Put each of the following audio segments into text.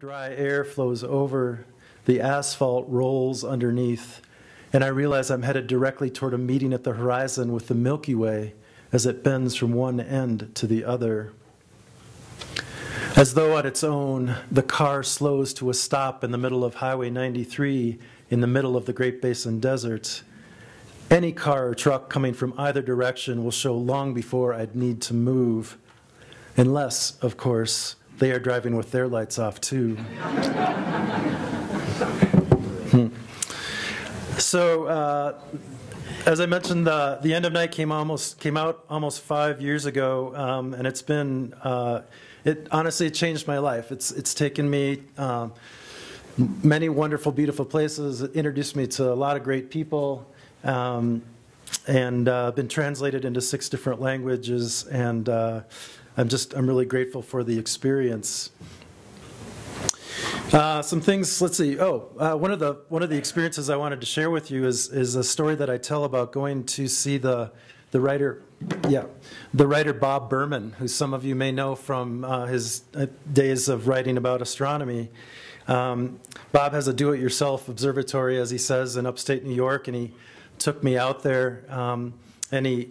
dry air flows over, the asphalt rolls underneath, and I realize I'm headed directly toward a meeting at the horizon with the Milky Way as it bends from one end to the other. As though on its own, the car slows to a stop in the middle of Highway 93 in the middle of the Great Basin Desert. Any car or truck coming from either direction will show long before I'd need to move. Unless, of course, they are driving with their lights off too. So, as I mentioned, The End of Night came out almost 5 years ago, and it's been, it honestly changed my life. It's taken me many wonderful, beautiful places. It introduced me to a lot of great people, and been translated into 6 different languages, and I'm really grateful for the experience. Some things, let's see. One of the experiences I wanted to share with you is a story that I tell about going to see the writer Bob Berman, who some of you may know from his days of writing about astronomy. Bob has a do-it-yourself observatory, as he says, in upstate New York, and he took me out there, and he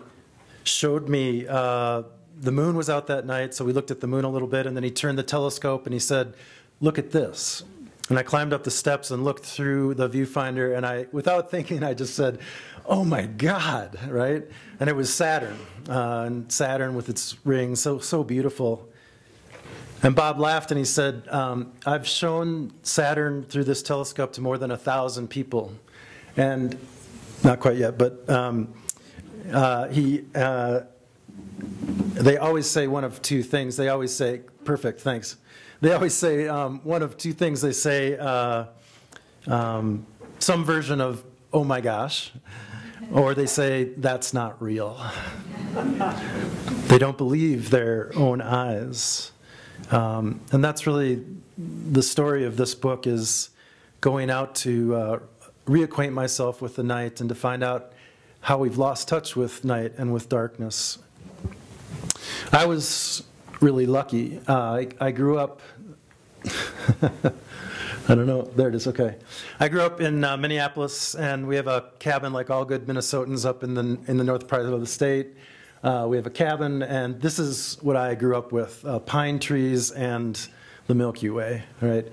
showed me the moon was out that night, so we looked at the moon a little bit, and then he turned the telescope and he said, "Look at this." And I climbed up the steps and looked through the viewfinder, and I, without thinking, I just said, "Oh my God," right? And it was Saturn, and Saturn with its rings, so beautiful. And Bob laughed and he said, "I've shown Saturn through this telescope to more than 1,000 people." And, not quite yet, but they always say one of two things. They always say, "Perfect, thanks." They always say one of two things. They say some version of, "Oh my gosh," or they say, "That's not real." They don't believe their own eyes. And that's really the story of this book, is going out to reacquaint myself with the night and to find out how we've lost touch with night and with darkness. I was really lucky. I grew up, I don't know, there it is, okay. I grew up in Minneapolis, and we have a cabin, like all good Minnesotans, up in the north part of the state. We have a cabin, and this is what I grew up with, pine trees and the Milky Way, right?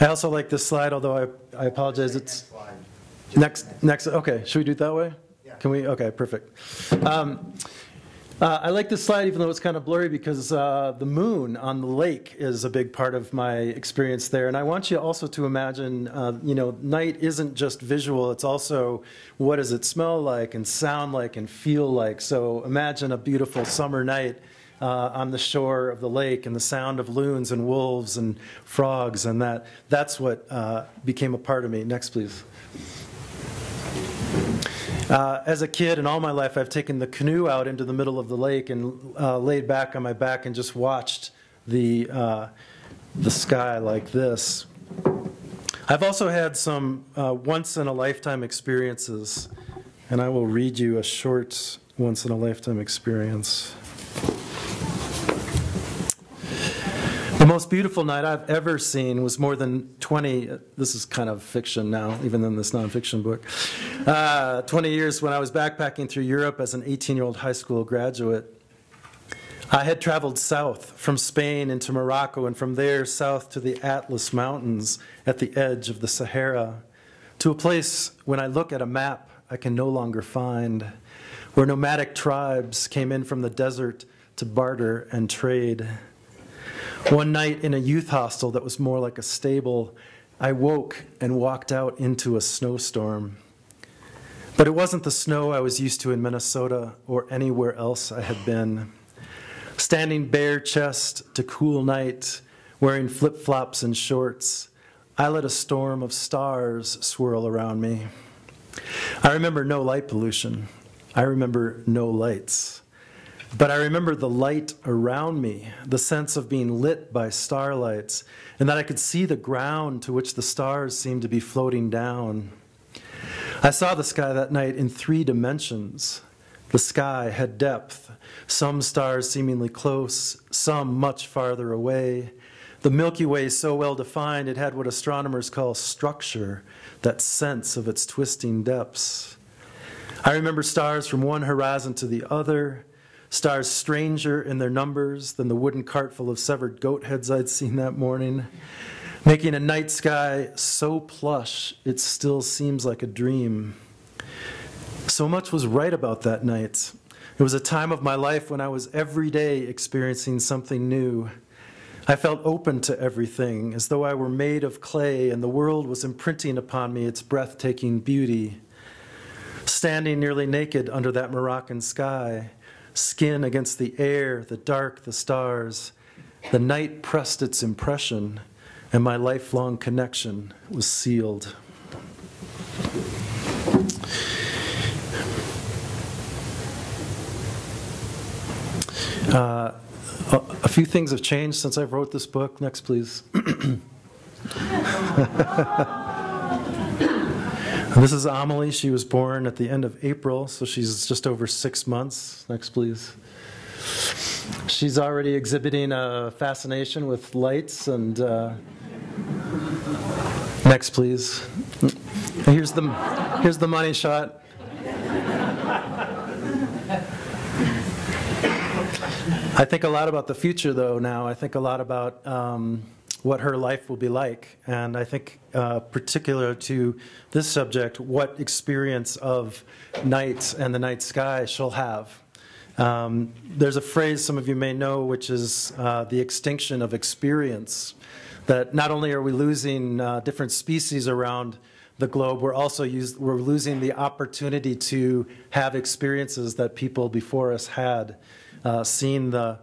I also like this slide, although I apologize. It's next. Okay, should we do it that way? Yeah. Can we? Okay, perfect. I like this slide, even though it's kind of blurry, because the moon on the lake is a big part of my experience there. And I want you also to imagine, you know, night isn't just visual. It's also, what does it smell like and sound like and feel like? So imagine a beautiful summer night on the shore of the lake, and the sound of loons and wolves and frogs, and that's what became a part of me. Next, please. As a kid and all my life, I've taken the canoe out into the middle of the lake and laid back on my back and just watched the sky like this. I've also had some once-in-a-lifetime experiences, and I will read you a short once-in-a-lifetime experience. The most beautiful night I've ever seen was more than 20, this is kind of fiction now, even in this nonfiction book, 20 years when I was backpacking through Europe as an 18-year-old high school graduate. I had traveled south from Spain into Morocco, and from there south to the Atlas Mountains at the edge of the Sahara, to a place when I look at a map I can no longer find, where nomadic tribes came in from the desert to barter and trade. One night in a youth hostel that was more like a stable, I woke and walked out into a snowstorm. But it wasn't the snow I was used to in Minnesota or anywhere else I had been. Standing bare chest to cool night, wearing flip-flops and shorts, I let a storm of stars swirl around me. I remember no light pollution. I remember no lights. But I remember the light around me, the sense of being lit by starlights, and that I could see the ground to which the stars seemed to be floating down. I saw the sky that night in three dimensions. The sky had depth, some stars seemingly close, some much farther away. The Milky Way, so well defined, it had what astronomers call structure, that sense of its twisting depths. I remember stars from one horizon to the other, stars stranger in their numbers than the wooden cartful of severed goat heads I'd seen that morning, making a night sky so plush it still seems like a dream. So much was right about that night. It was a time of my life when I was every day experiencing something new. I felt open to everything, as though I were made of clay and the world was imprinting upon me its breathtaking beauty. Standing nearly naked under that Moroccan sky, skin against the air, the dark, the stars, the night pressed its impression, and my lifelong connection was sealed. A few things have changed since I wrote this book. Next, please. This is Amelie. She was born at the end of April, so she's just over 6 months. Next, please. She's already exhibiting a fascination with lights and... Next, please. Here's the money shot. I think a lot about the future, though, now. I think a lot about... what her life will be like, and I think particular to this subject, what experience of night and the night sky she'll have. There's a phrase some of you may know, which is the extinction of experience, that not only are we losing different species around the globe, we're losing the opportunity to have experiences that people before us had. Seeing a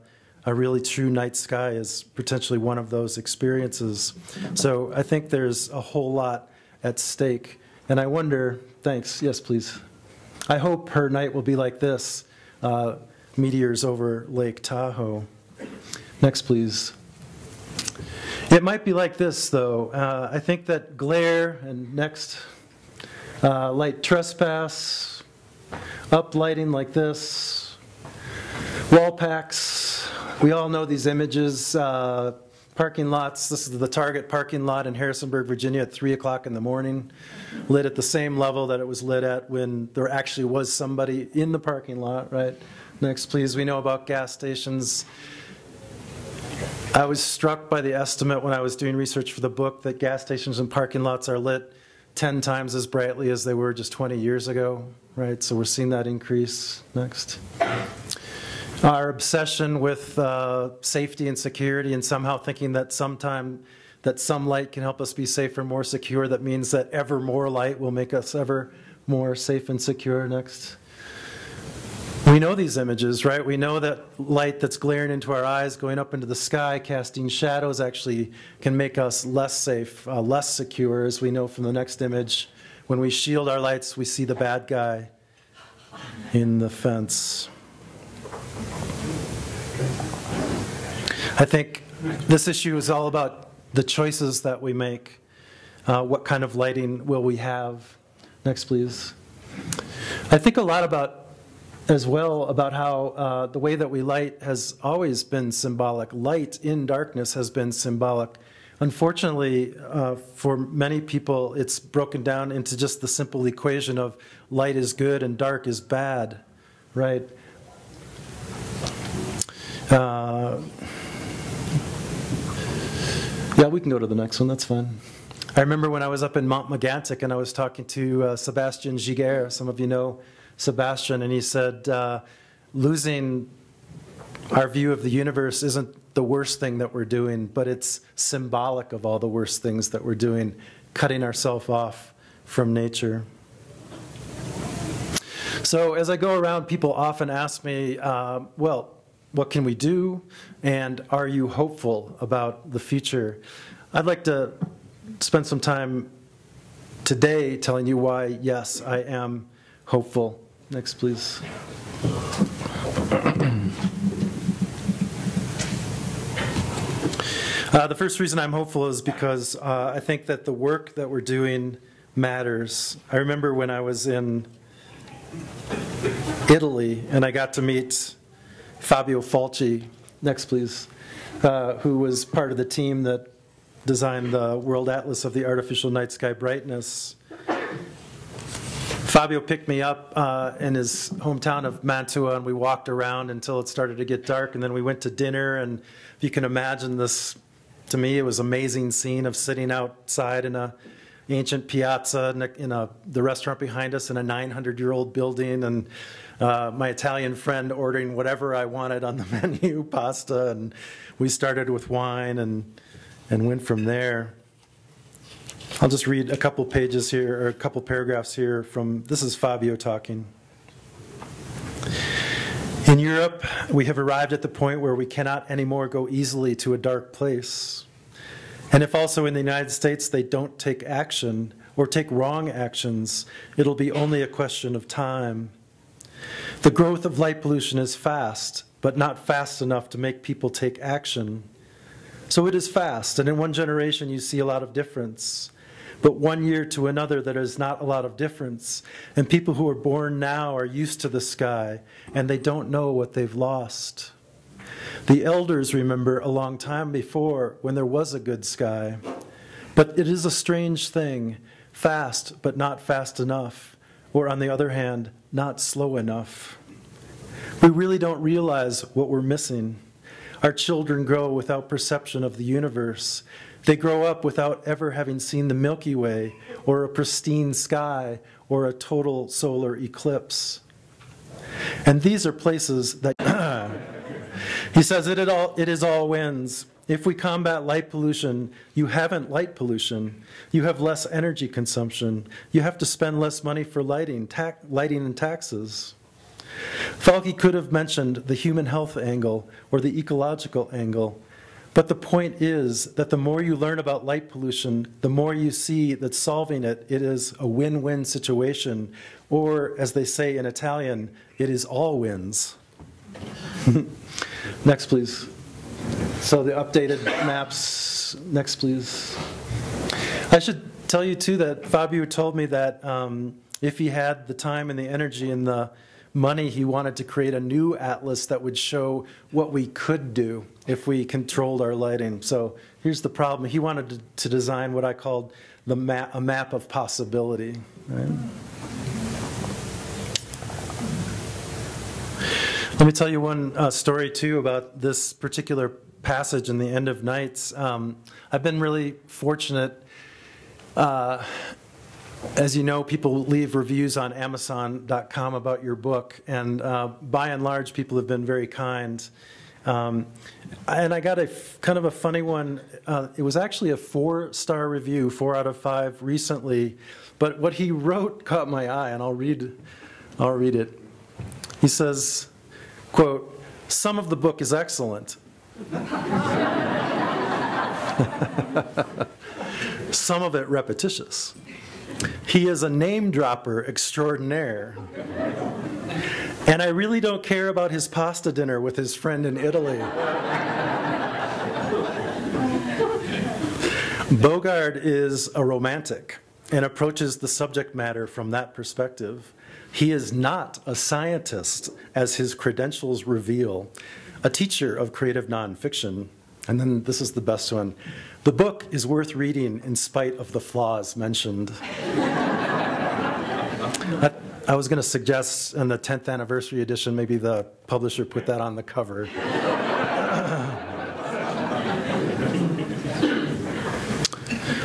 really true night sky is potentially one of those experiences. So I think there's a whole lot at stake. And I wonder, thanks, yes please. I hope her night will be like this, meteors over Lake Tahoe. Next please. It might be like this though. I think that glare and next, light trespass, up lighting like this, wall packs. We all know these images, parking lots. This is the Target parking lot in Harrisonburg, Virginia at 3 o'clock in the morning, lit at the same level that it was lit at when there actually was somebody in the parking lot, right? Next, please. We know about gas stations. I was struck by the estimate when I was doing research for the book that gas stations and parking lots are lit 10 times as brightly as they were just 20 years ago, right? So we're seeing that increase. Next. Our obsession with safety and security and somehow thinking that some light can help us be safer, more secure, that means that ever more light will make us ever more safe and secure. Next. We know these images, right? We know that light that's glaring into our eyes, going up into the sky, casting shadows actually can make us less safe, less secure, as we know from the next image. When we shield our lights, we see the bad guy in the fence. I think this issue is all about the choices that we make. What kind of lighting will we have? Next, please. I think a lot about how the way that we light has always been symbolic. Light in darkness has been symbolic. Unfortunately, for many people, it's broken down into just the simple equation of light is good and dark is bad, right? Yeah, we can go to the next one, that's fine. I remember when I was up in Mont Mégantic and I was talking to Sebastian Giger, some of you know Sebastian, and he said, losing our view of the universe isn't the worst thing that we're doing, but it's symbolic of all the worst things that we're doing, cutting ourselves off from nature. So as I go around, people often ask me, well, what can we do? And are you hopeful about the future? I'd like to spend some time today telling you why, yes, I am hopeful. Next, please. The first reason I'm hopeful is because I think that the work that we're doing matters. I remember when I was in Italy and I got to meet Fabio Falchi, next please, who was part of the team that designed the World Atlas of the Artificial Night Sky Brightness. Fabio picked me up in his hometown of Mantua, and we walked around until it started to get dark, and then we went to dinner, and if you can imagine this, to me it was an amazing scene of sitting outside in an ancient piazza in the restaurant behind us in a 900-year-old building, and my Italian friend ordering whatever I wanted on the menu, pasta, and we started with wine and went from there. I'll just read a couple pages here, or a couple paragraphs here from, this is Fabio talking. In Europe, we have arrived at the point where we cannot anymore go easily to a dark place. And if also in the United States they don't take action, or take wrong actions, it'll be only a question of time. The growth of light pollution is fast, but not fast enough to make people take action. So it is fast, and in one generation you see a lot of difference. But one year to another, there is not a lot of difference. And people who are born now are used to the sky, and they don't know what they've lost. The elders remember a long time before when there was a good sky. But it is a strange thing, fast but not fast enough, or on the other hand, not slow enough. We really don't realize what we're missing. Our children grow without perception of the universe. They grow up without ever having seen the Milky Way, or a pristine sky, or a total solar eclipse. And these are places that... He says, it is all winds. If we combat light pollution, you haven't light pollution. You have less energy consumption. You have to spend less money for lighting and taxes. Falchi could have mentioned the human health angle or the ecological angle, but the point is that the more you learn about light pollution, the more you see that solving it, it is a win-win situation, or as they say in Italian, it is all wins. Next, please. So the updated maps, next, please. I should tell you too that Fabio told me that if he had the time and the energy and the money, he wanted to create a new atlas that would show what we could do if we controlled our lighting. So here's the problem. He wanted to design what I called the a map of possibility. Right? Let me tell you one story too about this particular passage in The End of Nights. I've been really fortunate. As you know, people leave reviews on Amazon.com about your book, and by and large, people have been very kind. And I got a kind of a funny one. It was actually a 4-star review, 4 out of 5 recently, but what he wrote caught my eye, and I'll read it. He says, quote, "Some of the book is excellent. Some of it repetitious. He is a name dropper extraordinaire. And I really don't care about his pasta dinner with his friend in Italy. Bogard is a romantic and approaches the subject matter from that perspective. He is not a scientist, as his credentials reveal, a teacher of creative nonfiction." And then this is the best one. "The book is worth reading in spite of the flaws mentioned." I was going to suggest in the 10th anniversary edition, maybe the publisher put that on the cover.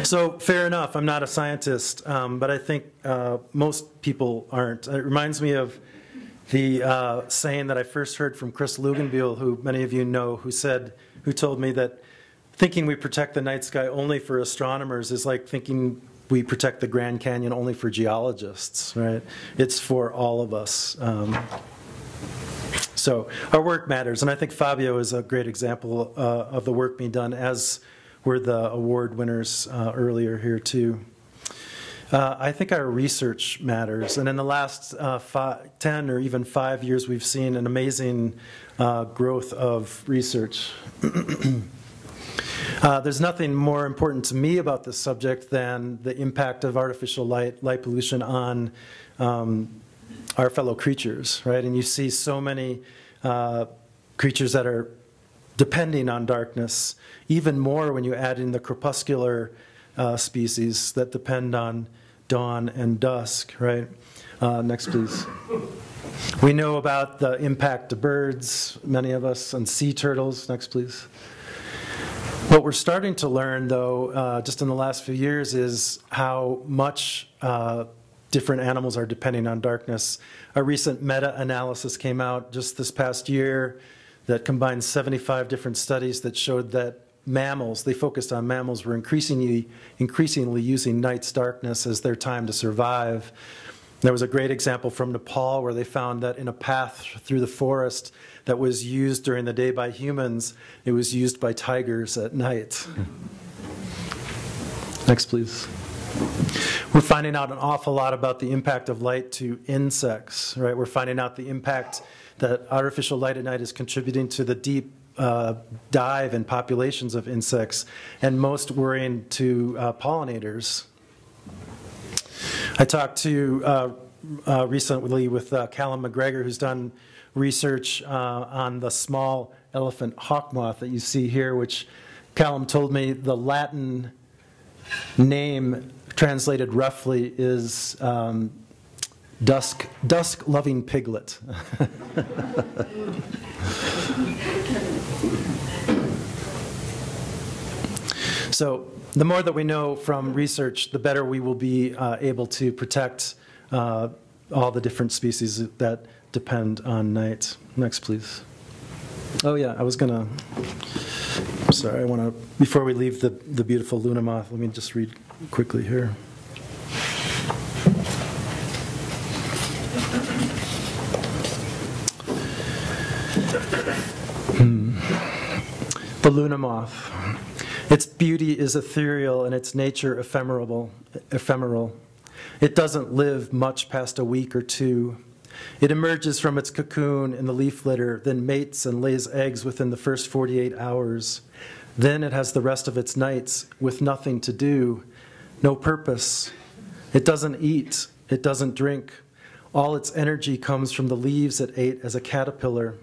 So fair enough, I'm not a scientist, but I think most people aren't. It reminds me of the saying that I first heard from Chris Lugenbiel, who many of you know, who told me that thinking we protect the night sky only for astronomers is like thinking we protect the Grand Canyon only for geologists, right? It's for all of us. So our work matters, and I think Fabio is a great example of the work being done, as were the award winners earlier here too. I think our research matters, and in the last 10 or even 5 years, we've seen an amazing growth of research. There's nothing more important to me about this subject than the impact of artificial light pollution on our fellow creatures, right? And you see so many creatures that are depending on darkness, even more when you add in the crepuscular species that depend on dawn and dusk, right? Next, please. We know about the impact to birds, many of us, and sea turtles. Next, please. What we're starting to learn, though, just in the last few years, is how much different animals are depending on darkness. A recent meta-analysis came out just this past year that combined 75 different studies that showed that mammals, they focused on mammals, were increasingly using night's darkness as their time to survive. There was a great example from Nepal where they found that in a path through the forest that was used during the day by humans, it was used by tigers at night. Next, please. We're finding out an awful lot about the impact of light to insects, right? We're finding out the impact that artificial light at night is contributing to the deep dive in populations of insects, and most worrying to pollinators. I talked to recently with Callum McGregor, who's done research on the small elephant hawk moth that you see here, which Callum told me the Latin name translated roughly is dusk-loving piglet. So the more that we know from research, the better we will be able to protect all the different species that depend on night. Next, please. Oh yeah, I was gonna, sorry, I wanna, before we leave the beautiful Luna moth, let me just read quickly here. The Luna moth. Its beauty is ethereal and its nature ephemeral. It doesn't live much past a week or two. It emerges from its cocoon in the leaf litter, then mates and lays eggs within the first 48 hours. Then it has the rest of its nights with nothing to do, no purpose. It doesn't eat, it doesn't drink. All its energy comes from the leaves it ate as a caterpillar.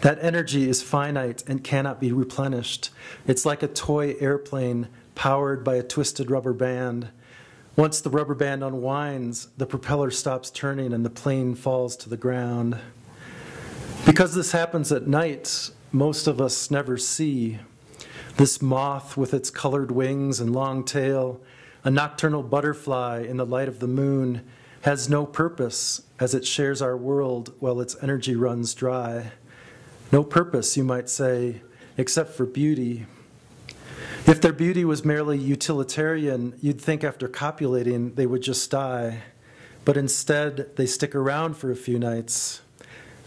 That energy is finite and cannot be replenished. It's like a toy airplane powered by a twisted rubber band. Once the rubber band unwinds, the propeller stops turning and the plane falls to the ground. Because this happens at night, most of us never see. This moth with its colored wings and long tail, a nocturnal butterfly in the light of the moon, has no purpose as it shares our world while its energy runs dry. No purpose, you might say, except for beauty. If their beauty was merely utilitarian, you'd think after copulating they would just die. But instead, they stick around for a few nights.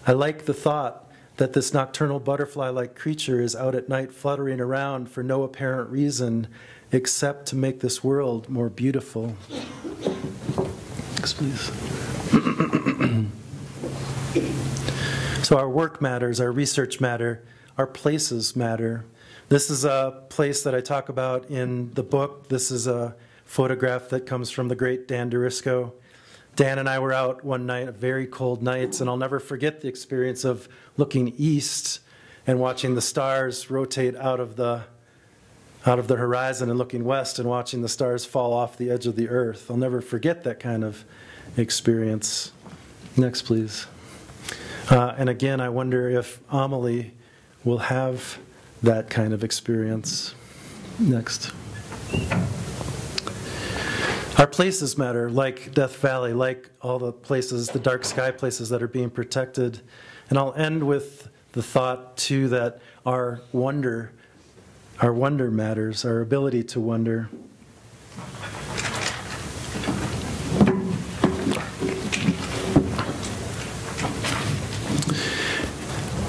I like the thought that this nocturnal butterfly-like creature is out at night fluttering around for no apparent reason, except to make this world more beautiful. Next, please. So our work matters, our research matter, our places matter. This is a place that I talk about in the book. This is a photograph that comes from the great Dan Durisco. Dan and I were out one night, a very cold night, and I'll never forget the experience of looking east and watching the stars rotate out of the horizon and looking west and watching the stars fall off the edge of the earth. I'll never forget that kind of experience. Next, please. And again, I wonder if Amelie will have that kind of experience. Next. Our places matter, like Death Valley, like all the places, the dark sky places that are being protected. And I'll end with the thought, too, that our wonder matters, our ability to wonder.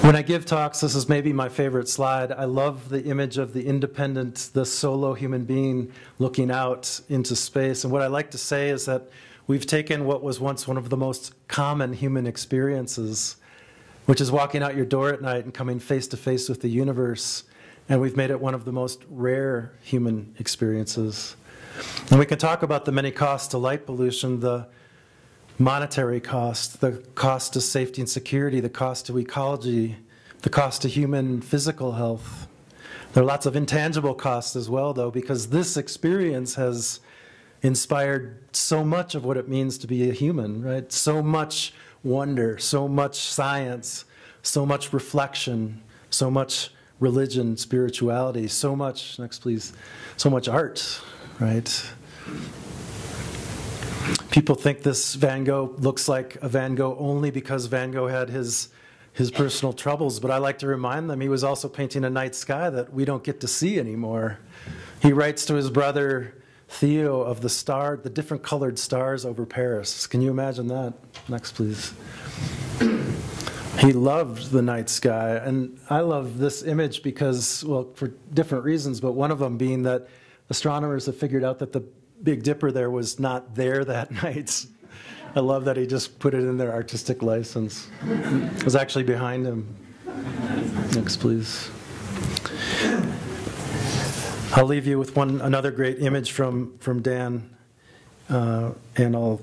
When I give talks, this is maybe my favorite slide. I love the image of the independent, the solo human being looking out into space. And what I like to say is that we've taken what was once one of the most common human experiences, which is walking out your door at night and coming face to face with the universe, and we've made it one of the most rare human experiences. And we can talk about the many costs to light pollution, the monetary cost, the cost to safety and security, the cost to ecology, the cost to human physical health. There are lots of intangible costs as well, though, because this experience has inspired so much of what it means to be a human, right? So much wonder, so much science, so much reflection, so much religion, spirituality, so much, next please, so much art, right? People think this Van Gogh looks like a Van Gogh only because Van Gogh had his personal troubles, but I like to remind them he was also painting a night sky that we don't get to see anymore. He writes to his brother Theo of the star, the different colored stars over Paris. Can you imagine that? Next, please. He loved the night sky, and I love this image because, well, for different reasons, but one of them being that astronomers have figured out that the Big Dipper there was not there that night. I love that he just put it in their artistic license. It was actually behind him. Next, please. I'll leave you with another great image from Dan, and I'll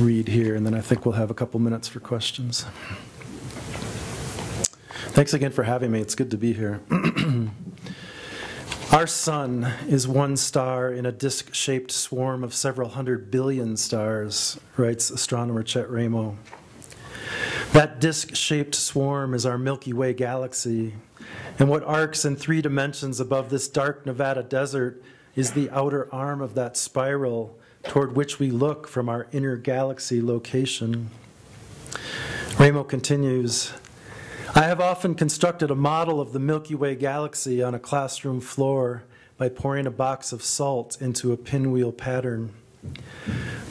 read here, and then I think we'll have a couple minutes for questions. Thanks again for having me. It's good to be here. Our sun is one star in a disc-shaped swarm of several hundred billion stars, writes astronomer Chet Raymo. That disc-shaped swarm is our Milky Way galaxy, and what arcs in three dimensions above this dark Nevada desert is the outer arm of that spiral toward which we look from our inner galaxy location. Raymo continues, I have often constructed a model of the Milky Way galaxy on a classroom floor by pouring a box of salt into a pinwheel pattern.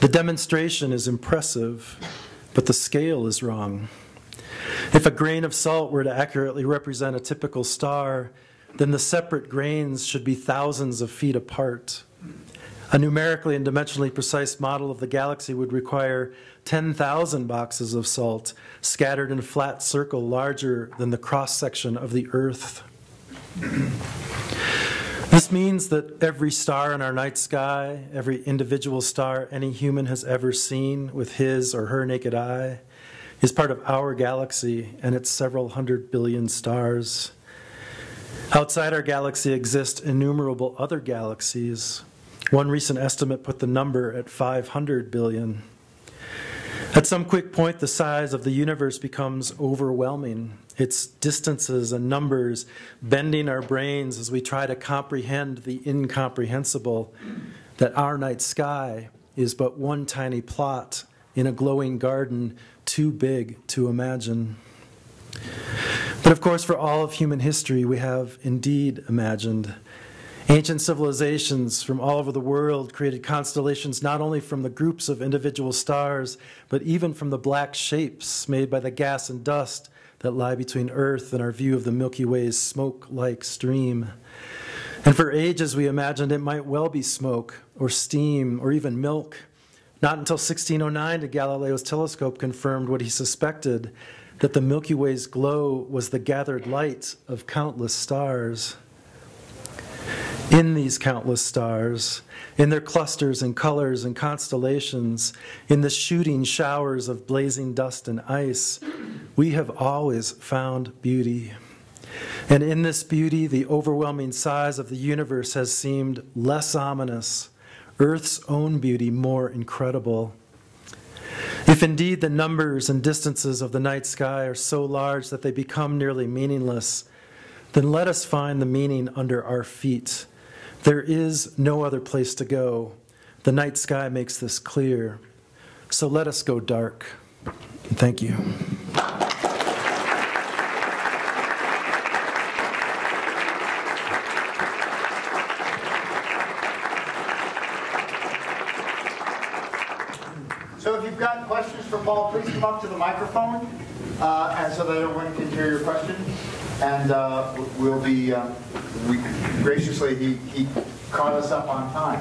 The demonstration is impressive, but the scale is wrong. If a grain of salt were to accurately represent a typical star, then the separate grains should be thousands of feet apart. A numerically and dimensionally precise model of the galaxy would require 10,000 boxes of salt scattered in a flat circle larger than the cross-section of the Earth. This means that every star in our night sky, every individual star any human has ever seen with his or her naked eye, is part of our galaxy and its several hundred billion stars. Outside our galaxy exist innumerable other galaxies. One recent estimate put the number at 500 billion. At some quick point, the size of the universe becomes overwhelming. Its distances and numbers bending our brains as we try to comprehend the incomprehensible, that our night sky is but one tiny plot in a glowing garden too big to imagine. But of course, for all of human history, we have indeed imagined. Ancient civilizations from all over the world created constellations not only from the groups of individual stars, but even from the black shapes made by the gas and dust that lie between Earth and our view of the Milky Way's smoke-like stream. And for ages we imagined it might well be smoke, or steam, or even milk. Not until 1609 did Galileo's telescope confirmed what he suspected, that the Milky Way's glow was the gathered light of countless stars. In these countless stars, in their clusters and colors and constellations, in the shooting showers of blazing dust and ice, we have always found beauty. And in this beauty, the overwhelming size of the universe has seemed less ominous, Earth's own beauty more incredible. If indeed the numbers and distances of the night sky are so large that they become nearly meaningless, then let us find the meaning under our feet. There is no other place to go. The night sky makes this clear. So let us go dark. Thank you. So if you've got questions for Paul, please come up to the microphone, and so that everyone can hear your question. And we'll be graciously, he caught us up on time.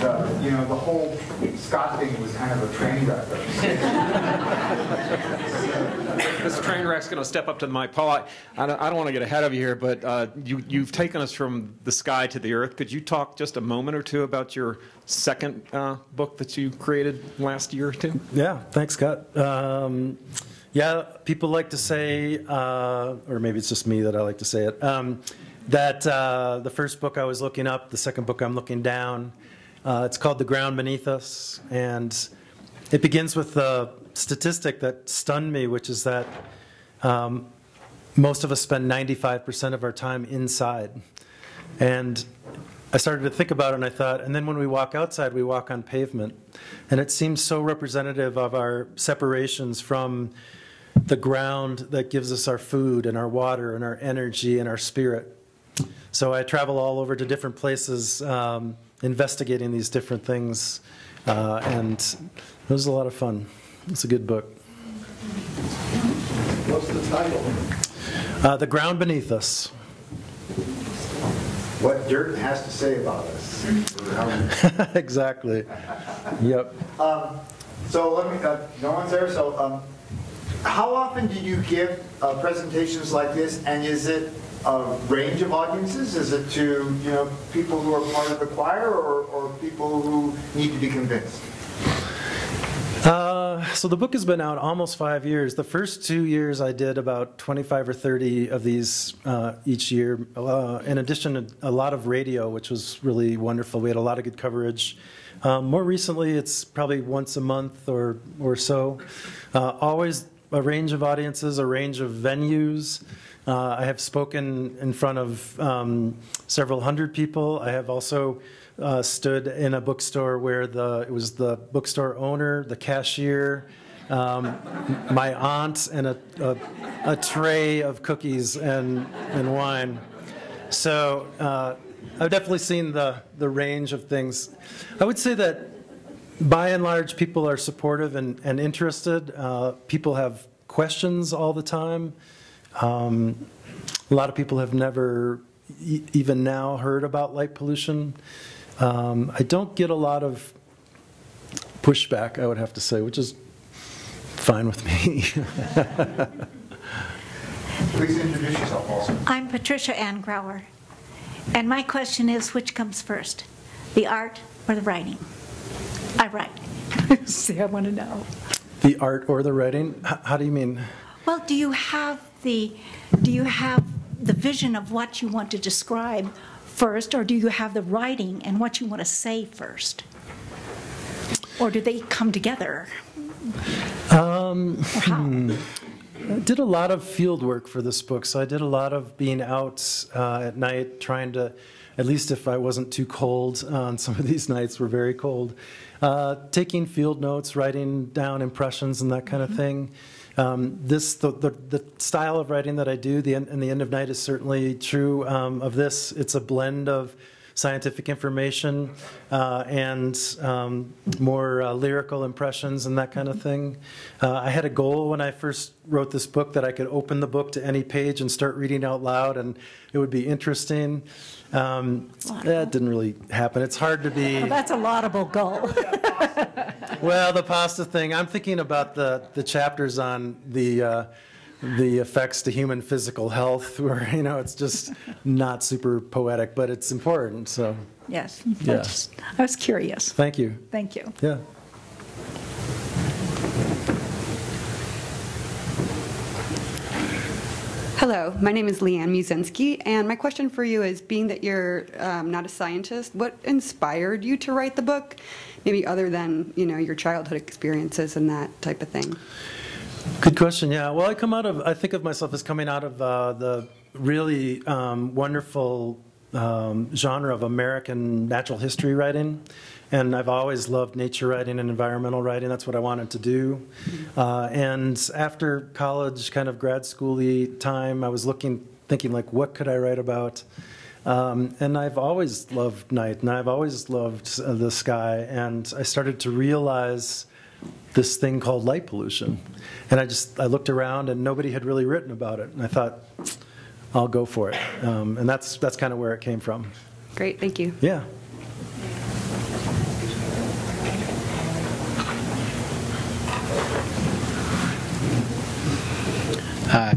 So, you know, the whole Scott thing was kind of a train wreck. This train wreck's going to step up to my Paul. I don't want to get ahead of you here, but you've taken us from the sky to the earth. Could you talk just a moment or two about your second book that you created last year or two? Yeah, thanks, Scott. Yeah, people like to say, or maybe it's just me that I like to say it, that the first book I was looking up, the second book I'm looking down. It's called The Ground Beneath Us, and it begins with a statistic that stunned me, which is that most of us spend 95% of our time inside. And I started to think about it, and I thought, and then when we walk outside, we walk on pavement. And it seems so representative of our separations from the ground that gives us our food and our water and our energy and our spirit. So I travel all over to different places investigating these different things, and it was a lot of fun. It's a good book. What's the title? The Ground Beneath Us. What dirt has to say about us. Exactly. Yep. So let me, no one's there, so how often do you give presentations like this, and is it a range of audiences? Is it to, you know, people who are part of the choir, or people who need to be convinced? So the book has been out almost 5 years. The first 2 years I did about 25 or 30 of these each year. In addition, a lot of radio, which was really wonderful. We had a lot of good coverage. More recently, it's probably once a month or so. Always a range of audiences, a range of venues. I have spoken in front of several hundred people. I have also stood in a bookstore where it was the bookstore owner, the cashier, my aunt, and a tray of cookies and wine. So I've definitely seen the range of things. I would say that by and large people are supportive and interested. People have questions all the time. A lot of people have never even now heard about light pollution. I don't get a lot of pushback, I would have to say, which is fine with me. Please introduce yourself also. I'm Patricia Ann Grauer, and my question is, which comes first, the art or the writing? I write. See, I want to know. The art or the writing? How do you mean? Well, do you have the vision of what you want to describe first, or do you have the writing and what you want to say first? Or do they come together? Or how? I did a lot of field work for this book, so I did a lot of being out at night trying to, at least if I wasn't too cold, on some of these nights were very cold, taking field notes, writing down impressions and that kind of thing. The style of writing that I do, The End of Night, is certainly true of this. It's a blend of scientific information and more lyrical impressions and that kind of thing. I had a goal when I first wrote this book that I could open the book to any page and start reading out loud, and it would be interesting. That didn't really happen. It's hard to be... Well, that's a laudable goal. Well, the pasta thing, I'm thinking about the chapters on the effects to human physical health, where, you know, it's just not super poetic, but it's important, so. Yes. Yeah. I was curious. Thank you. Thank you. Yeah. Hello, my name is Leanne Musinski, and my question for you is, being that you're not a scientist, what inspired you to write the book? Maybe other than, you know, your childhood experiences and that type of thing. Good question, yeah. Well, I think of myself as coming out of the really wonderful genre of American natural history writing. And I've always loved nature writing and environmental writing. That's what I wanted to do. And after college, kind of grad school-y time, I was thinking, like, what could I write about? And I've always loved night, and I've always loved the sky. And I started to realize this thing called light pollution. And I looked around, and nobody had really written about it. And I thought, I'll go for it. And that's kind of where it came from. Great, thank you. Yeah.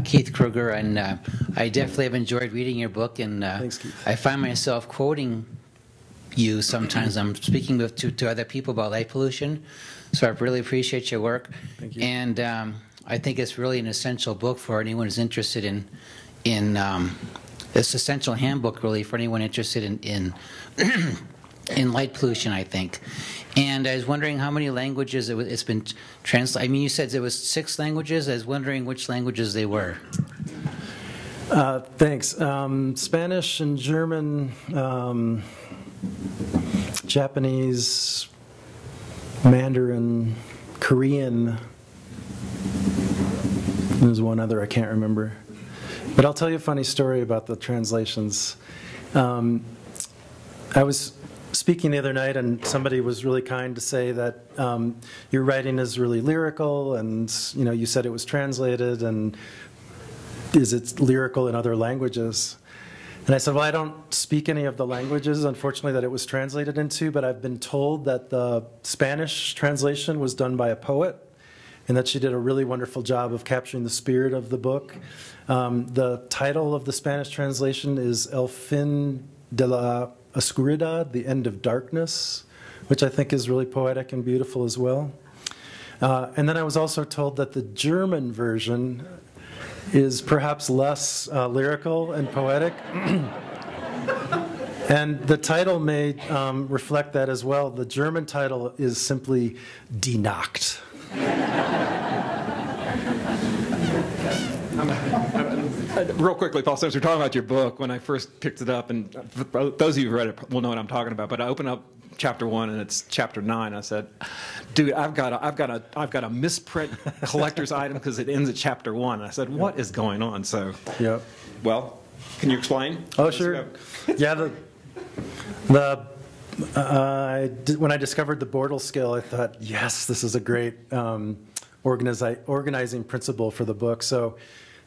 Keith Krueger, and I definitely have enjoyed reading your book, and thanks, Keith. I find myself quoting you sometimes. I'm speaking with to other people about light pollution, so I really appreciate your work. Thank you. And I think it's really an essential book for anyone who's interested in it's essential handbook really for anyone interested in light pollution, I think. And I was wondering how many languages it's been translated. I mean, you said there was 6 languages. I was wondering which languages they were. Thanks. Spanish and German, Japanese, Mandarin, Korean. There's one other I can't remember. But I'll tell you a funny story about the translations. I was speaking the other night, and somebody was really kind to say that your writing is really lyrical, and you know, you said it was translated, and is it lyrical in other languages? And I said, well, I don't speak any of the languages, unfortunately, that it was translated into, but I've been told that the Spanish translation was done by a poet, and that she did a really wonderful job of capturing the spirit of the book. The title of the Spanish translation is El Fin de la Oscuridad, The End of Darkness, which I think is really poetic and beautiful as well. And then I was also told that the German version is perhaps less lyrical and poetic. And the title may reflect that as well. The German title is simply Die Nacht. Real quickly, Paul, since we're talking about your book, when I first picked it up, and those of you who've read it will know what I'm talking about, but I opened up chapter 1 and it's chapter 9. I said, dude, I've got a misprint collector's item because it ends at chapter 1. And I said, what is going on? So, yep. Well, can you explain? Oh, sure. Yeah, when I discovered the Bortle scale, I thought, yes, this is a great organizing principle for the book. So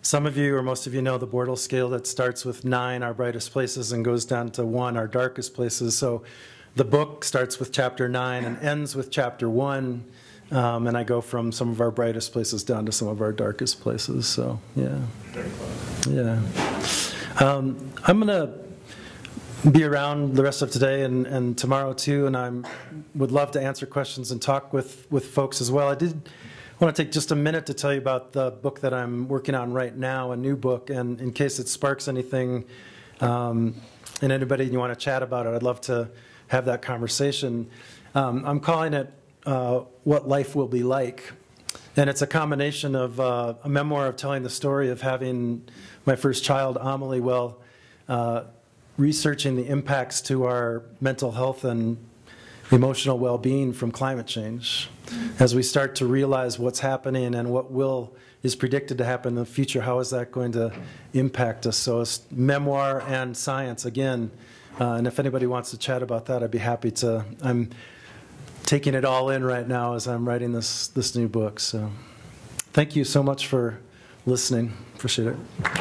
some of you, or most of you, know the Bortle scale that starts with 9, our brightest places, and goes down to 1, our darkest places. So the book starts with chapter 9 and ends with chapter 1, and I go from some of our brightest places down to some of our darkest places. So, yeah. Very close. Yeah. I'm going to be around the rest of today and tomorrow too, and would love to answer questions and talk with folks as well. I did want to take just a minute to tell you about the book that I'm working on right now, a new book, and in case it sparks anything in anybody and you want to chat about it, I'd love to have that conversation. I'm calling it What Life Will Be Like, and it's a combination of a memoir of telling the story of having my first child, Amelie, well, researching the impacts to our mental health and emotional well-being from climate change. As we start to realize what's happening and what is predicted to happen in the future, how is that going to impact us? So it's memoir and science again. And if anybody wants to chat about that, I'd be happy to. I'm taking it all in right now as I'm writing this new book. So thank you so much for listening. Appreciate it.